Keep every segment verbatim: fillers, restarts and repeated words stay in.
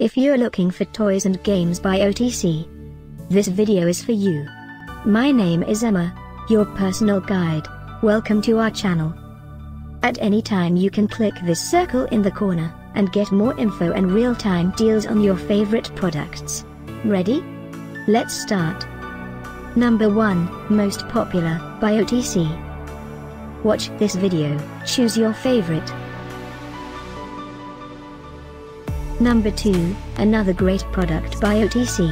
If you're looking for toys and games by O T C, this video is for you. My name is Emma, your personal guide. Welcome to our channel. At any time you can click this circle in the corner, and get more info and real-time deals on your favorite products. Ready? Let's start. Number one, Most Popular, by O T C. Watch this video, choose your favorite. Number two, Another Great Product by O T C.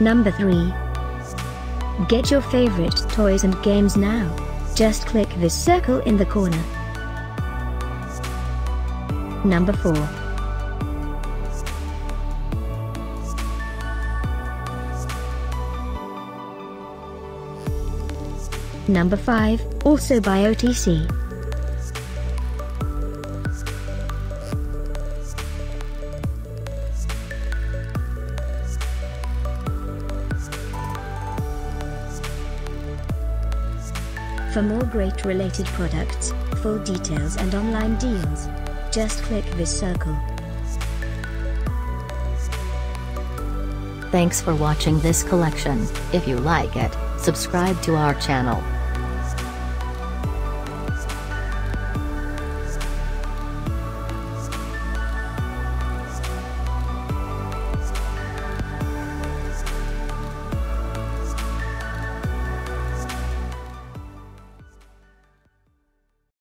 Number three. Get your favorite toys and games now. Just click this circle in the corner. Number four. Number five, also by O T C. For more great related products, full details and online deals, just click this circle. Thanks for watching this collection. If you like it, subscribe to our channel.